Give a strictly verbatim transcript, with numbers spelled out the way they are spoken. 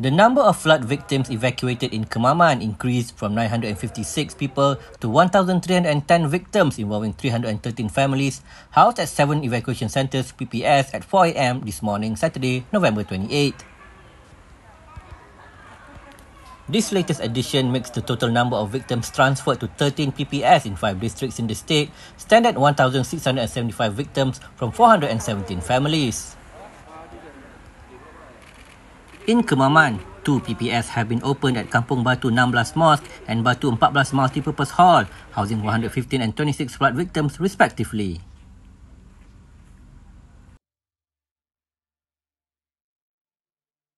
The number of flood victims evacuated in Kemaman increased from nine hundred fifty-six people to one thousand three hundred ten victims involving three hundred thirteen families housed at seven evacuation centres P P S at four A M this morning, Saturday, November twenty-eighth. This latest addition makes the total number of victims transferred to thirteen P P S in five districts in the state stand at one thousand six hundred seventy-five victims from four hundred seventeen families. In Kemaman, two P P S have been opened at Kampung Batu sixteen Mosque and Batu fourteen Multipurpose Hall, housing one hundred fifteen and twenty-six flood victims respectively.